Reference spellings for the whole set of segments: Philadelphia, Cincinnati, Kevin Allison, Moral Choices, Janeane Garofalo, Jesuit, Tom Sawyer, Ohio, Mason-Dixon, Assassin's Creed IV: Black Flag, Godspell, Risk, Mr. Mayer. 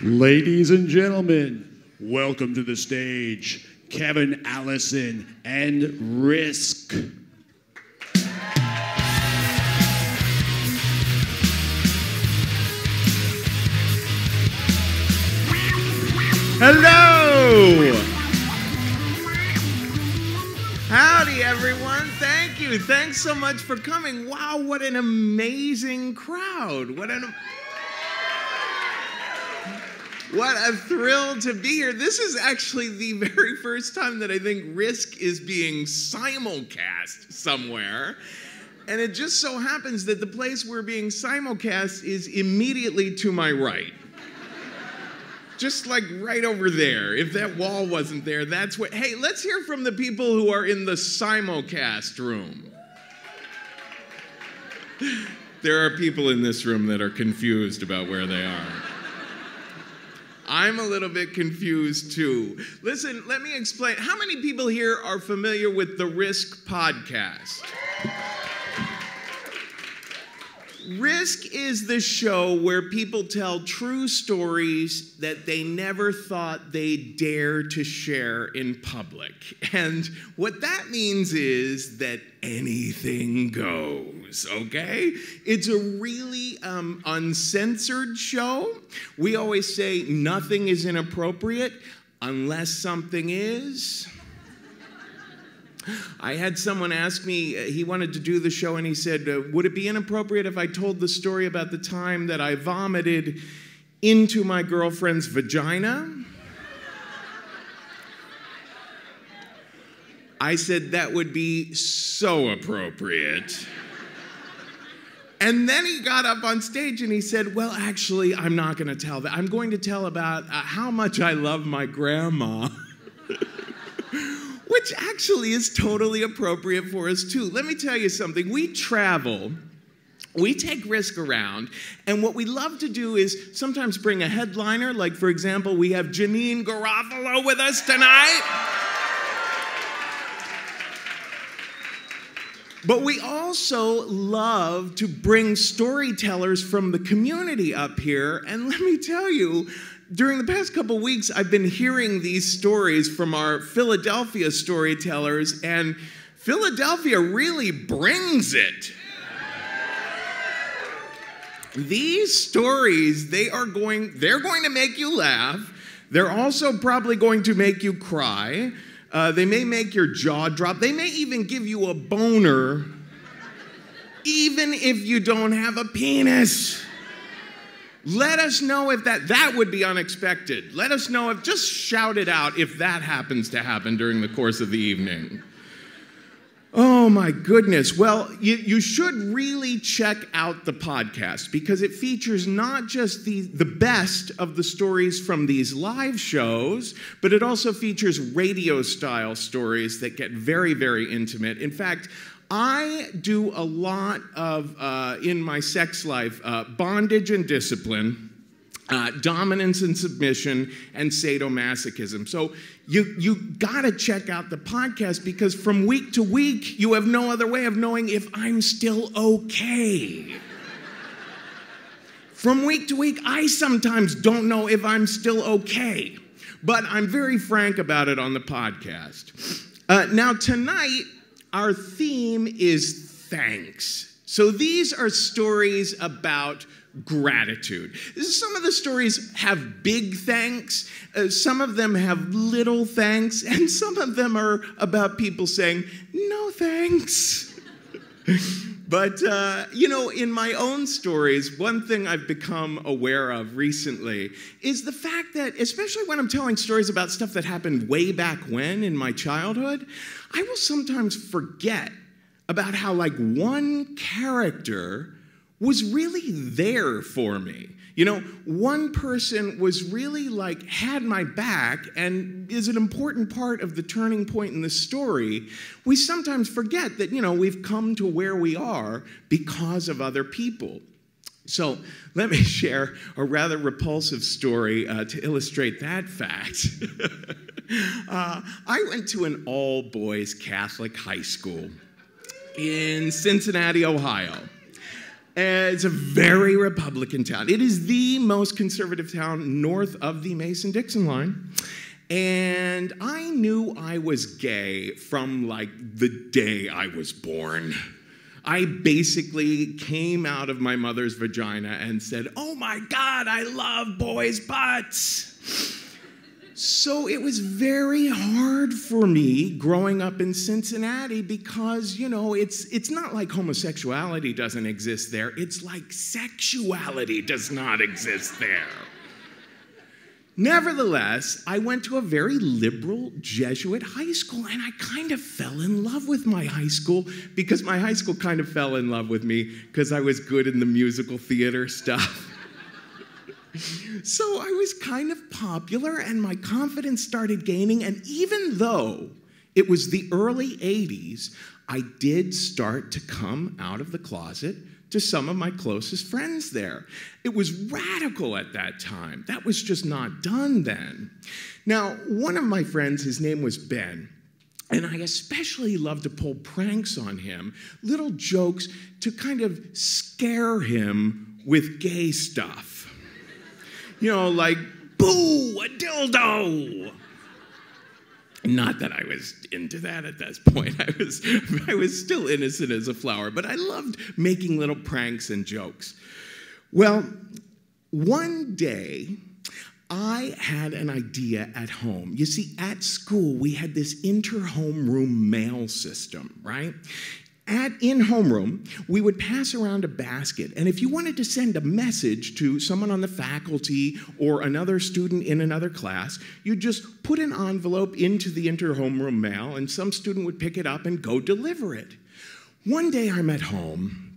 Ladies and gentlemen, welcome to the stage, Kevin Allison and Risk. Hello! Howdy, everyone. Thank you. Thanks so much for coming. Wow, what an amazing crowd. What a thrill to be here. This is actually the very first time that I think Risk is being simulcast somewhere. And it just so happens that the place we're being simulcast is immediately to my right. Just like right over there. If that wall wasn't there, that's what... Hey, let's hear from the people who are in the simulcast room. There are people in this room that are confused about where they are. I'm a little bit confused, too. Listen, let me explain. How many people here are familiar with the Risk podcast? Risk is the show where people tell true stories that they never thought they dare to share in public. And what that means is that anything goes, okay? It's a really uncensored show. We always say nothing is inappropriate unless something is. I had someone ask me, he wanted to do the show, and he said, would it be inappropriate if I told the story about the time that I vomited into my girlfriend's vagina? I said, that would be so appropriate. And then he got up on stage and he said, well, actually, I'm not going to tell that. I'm going to tell about how much I love my grandma. Which actually is totally appropriate for us, too. Let me tell you something. We travel, we take Risk around, and what we love to do is sometimes bring a headliner. Like, for example, we have Janeane Garofalo with us tonight. But we also love to bring storytellers from the community up here. And let me tell you, during the past couple weeks, I've been hearing these stories from our Philadelphia storytellers, and Philadelphia really brings it. These stories, they're going to make you laugh. They're also probably going to make you cry. They may make your jaw drop. They may even give you a boner, even if you don't have a penis. Let us know if that would be unexpected. Let us know if, just shout it out if that happens to happen during the course of the evening. Oh my goodness. Well, you should really check out the podcast because it features not just the best of the stories from these live shows, but it also features radio-style stories that get very, very intimate. In fact, I do a lot of, in my sex life, bondage and discipline, dominance and submission, and sadomasochism. So you gotta check out the podcast because from week to week, you have no other way of knowing if I'm still okay. From week to week, I sometimes don't know if I'm still okay. But I'm very frank about it on the podcast. Now tonight, our theme is thanks. So these are stories about gratitude. Some of the stories have big thanks, some of them have little thanks, and some of them are about people saying, no thanks. But, you know, in my own stories, one thing I've become aware of recently is the fact that, especially when I'm telling stories about stuff that happened way back when in my childhood, I will sometimes forget about how, like, one character was really there for me. You know, one person was really, like, had my back and is an important part of the turning point in the story. We sometimes forget that, you know, we've come to where we are because of other people. So let me share a rather repulsive story to illustrate that fact. I went to an all-boys Catholic high school in Cincinnati, Ohio. It's a very Republican town. It is the most conservative town north of the Mason-Dixon line. And I knew I was gay from, like, the day I was born. I basically came out of my mother's vagina and said, "Oh my God, I love boys' butts." So it was very hard for me growing up in Cincinnati because, you know, it's not like homosexuality doesn't exist there. It's like sexuality does not exist there. Nevertheless, I went to a very liberal Jesuit high school, and I kind of fell in love with my high school because my high school kind of fell in love with me because I was good in the musical theater stuff. So I was kind of popular, and my confidence started gaining, and even though it was the early 80s, I did start to come out of the closet to some of my closest friends there. It was radical at that time. That was just not done then. Now, one of my friends, his name was Ben, and I especially loved to pull pranks on him, little jokes to kind of scare him with gay stuff. You know, like, "Boo, a dildo!" Not that I was into that at this point. I was still innocent as a flower, but I loved making little pranks and jokes. Well, one day, I had an idea at home. You see, at school, we had this inter-homeroom mail system, right? In homeroom, we would pass around a basket, and if you wanted to send a message to someone on the faculty or another student in another class, you'd just put an envelope into the inter-homeroom mail, and some student would pick it up and go deliver it. One day I'm at home,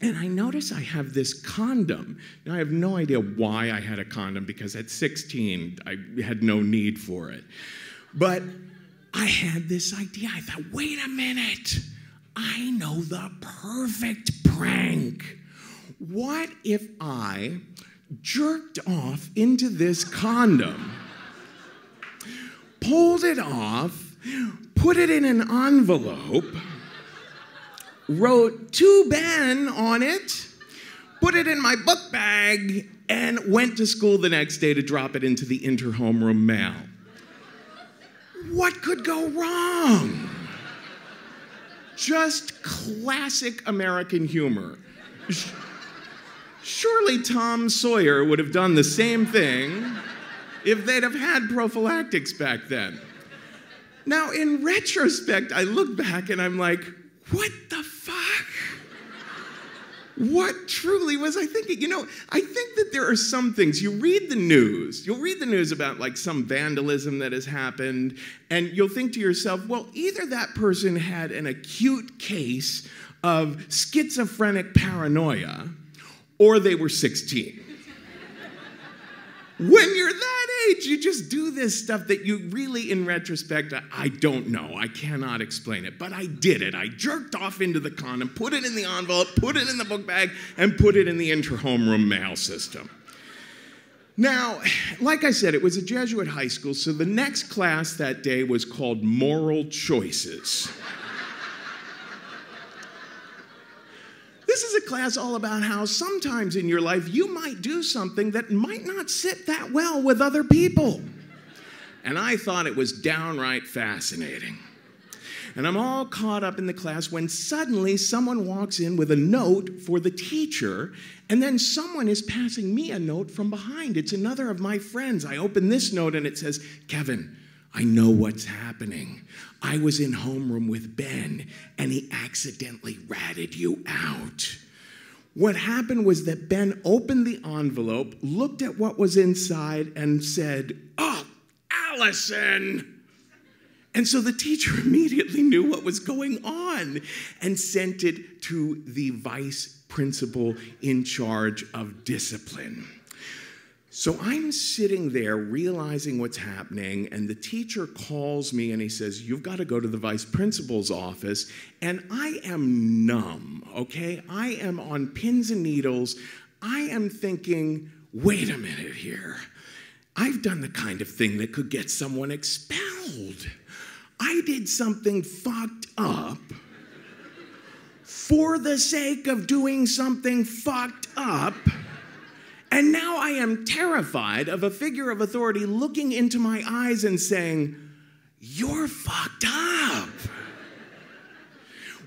and I notice I have this condom. Now, I have no idea why I had a condom, because at 16, I had no need for it. But I had this idea. I thought, wait a minute. I know the perfect prank. What if I jerked off into this condom, pulled it off, put it in an envelope, wrote "to Ben" on it, put it in my book bag, and went to school the next day to drop it into the inter-homeroom mail? What could go wrong? Just classic American humor. Surely Tom Sawyer would have done the same thing if they'd have had prophylactics back then. Now, in retrospect, I look back and I'm like, what the fuck? What truly was I thinking? You know, I think that there are some things. You read the news. You'll read the news about, like, some vandalism that has happened, and you'll think to yourself, well, either that person had an acute case of schizophrenic paranoia, or they were 16. When you're that age, you just do this stuff that you really, in retrospect, I don't know. I cannot explain it, but I did it. I jerked off into the condom, put it in the envelope, put it in the book bag, and put it in the inter-homeroom mail system. Now, like I said, it was a Jesuit high school, so the next class that day was called Moral Choices. This is a class all about how sometimes in your life you might do something that might not sit that well with other people. And I thought it was downright fascinating. And I'm all caught up in the class when suddenly someone walks in with a note for the teacher, and then someone is passing me a note from behind. It's another of my friends. I open this note and it says, "Kevin, I know what's happening. I was in homeroom with Ben, and he accidentally ratted you out." What happened was that Ben opened the envelope, looked at what was inside, and said, "Oh, Allison!" And so the teacher immediately knew what was going on and sent it to the vice principal in charge of discipline. So I'm sitting there realizing what's happening, and the teacher calls me and he says, "You've got to go to the vice principal's office," and I am numb, okay? I am on pins and needles. I am thinking, wait a minute here. I've done the kind of thing that could get someone expelled. I did something fucked up for the sake of doing something fucked up. And now I am terrified of a figure of authority looking into my eyes and saying, "You're fucked up."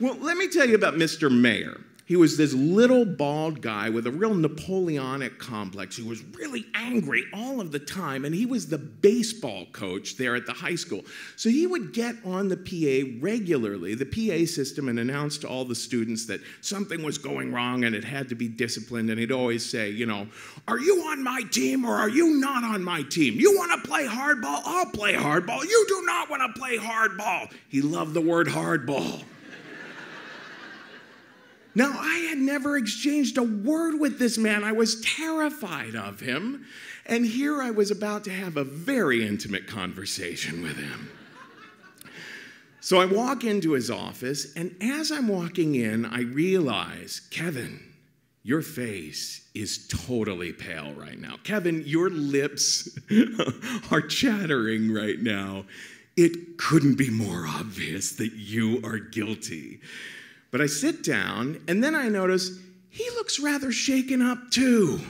Well, let me tell you about Mr. Mayer. He was this little bald guy with a real Napoleonic complex who was really angry all of the time, and he was the baseball coach there at the high school. So he would get on the PA regularly, the PA system, and announce to all the students that something was going wrong and it had to be disciplined, and he'd always say, you know, "Are you on my team or are you not on my team? You want to play hardball? I'll play hardball. You do not want to play hardball." He loved the word hardball. Now, I had never exchanged a word with this man. I was terrified of him. And here I was about to have a very intimate conversation with him. So I walk into his office, and as I'm walking in, I realize, "Kevin, your face is totally pale right now. Kevin, your lips are chattering right now. It couldn't be more obvious that you are guilty." But I sit down, and then I notice he looks rather shaken up, too.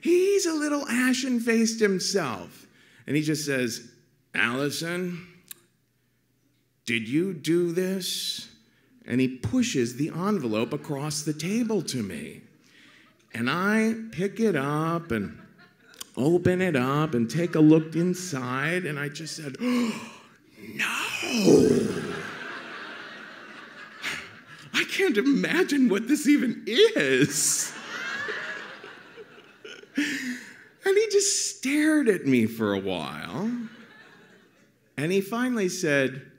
He's a little ashen-faced himself. And he just says, "Allison, did you do this?" And he pushes the envelope across the table to me. And I pick it up and open it up and take a look inside, and I just said, "Oh, no! I can't imagine what this even is." And he just stared at me for a while. And he finally said,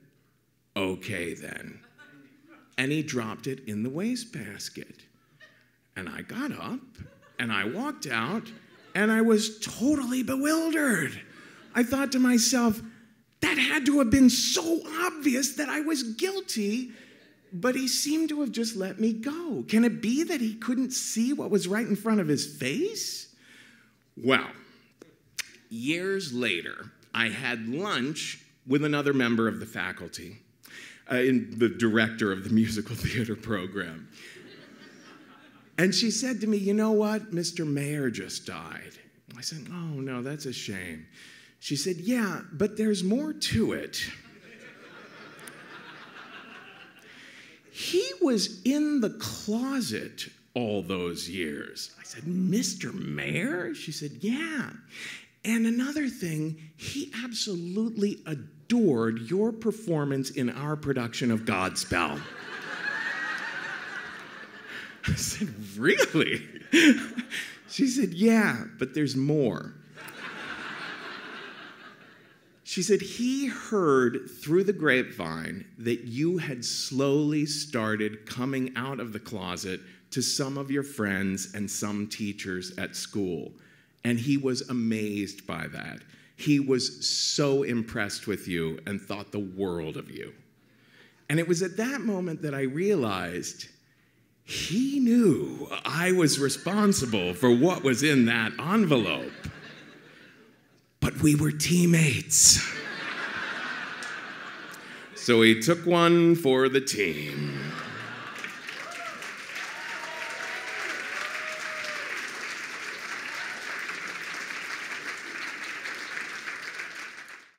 "Okay, then." And he dropped it in the wastebasket. And I got up, and I walked out, and I was totally bewildered. I thought to myself, that had to have been so obvious that I was guilty. But he seemed to have just let me go. Can it be that he couldn't see what was right in front of his face? Well, years later, I had lunch with another member of the faculty, the director of the musical theater program. And she said to me, "You know what? Mr. Mayer just died." I said, "Oh, no, that's a shame." She said, "Yeah, but there's more to it. He was in the closet all those years." I said, "Mr. Mayer?" She said, "Yeah. And another thing, he absolutely adored your performance in our production of Godspell." I said, "Really?" She said, "Yeah, but there's more." She said, "He heard through the grapevine that you had slowly started coming out of the closet to some of your friends and some teachers at school. And he was amazed by that. He was so impressed with you and thought the world of you." And it was at that moment that I realized he knew I was responsible for what was in that envelope. But we were teammates. So he took one for the team.